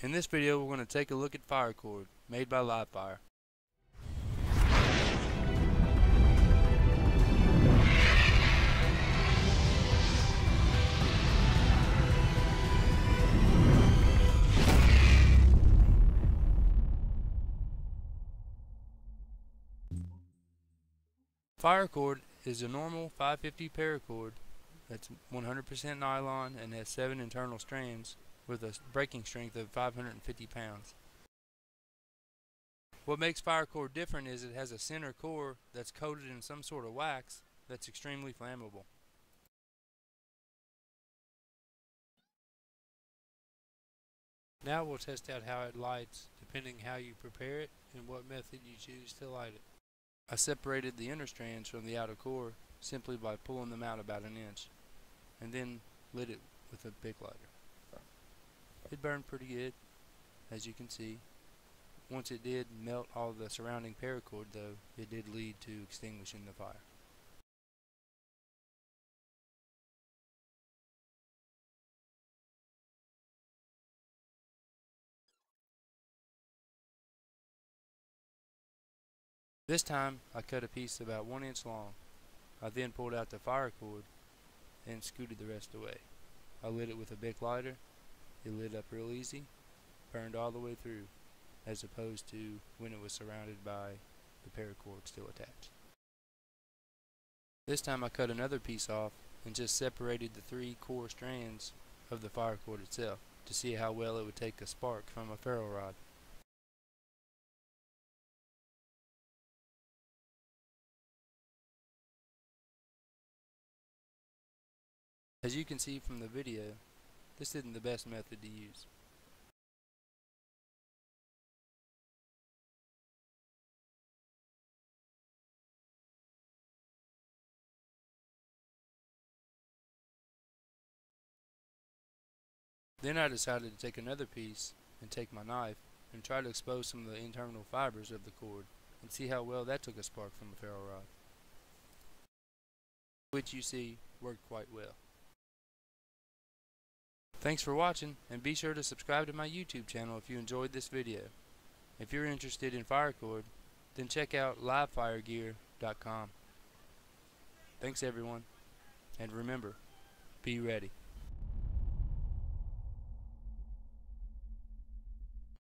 In this video, we're going to take a look at Firecord, made by LiveFire. Firecord is a normal 550 paracord that's 100% nylon and has 7 internal strands with a breaking strength of 550 pounds. What makes Firecord different is it has a center core that's coated in some sort of wax that's extremely flammable. Now we'll test out how it lights depending how you prepare it and what method you choose to light it. I separated the inner strands from the outer core simply by pulling them out about an inch and then lit it with a big lighter. It burned pretty good, as you can see. Once it did melt all the surrounding paracord, though, it did lead to extinguishing the fire. This time, I cut a piece about 1 inch long. I then pulled out the fire cord and scooted the rest away. I lit it with a Bic lighter. It lit up real easy, burned all the way through, as opposed to when it was surrounded by the paracord still attached. This time I cut another piece off and just separated the 3 core strands of the fire cord itself to see how well it would take a spark from a ferro rod. As you can see from the video, this isn't the best method to use. Then I decided to take another piece and take my knife and try to expose some of the internal fibers of the cord and see how well that took a spark from a ferro rod, which you see worked quite well. Thanks for watching, and be sure to subscribe to my YouTube channel if you enjoyed this video. If you're interested in Firecord, then check out livefiregear.com. Thanks everyone, and remember, be ready.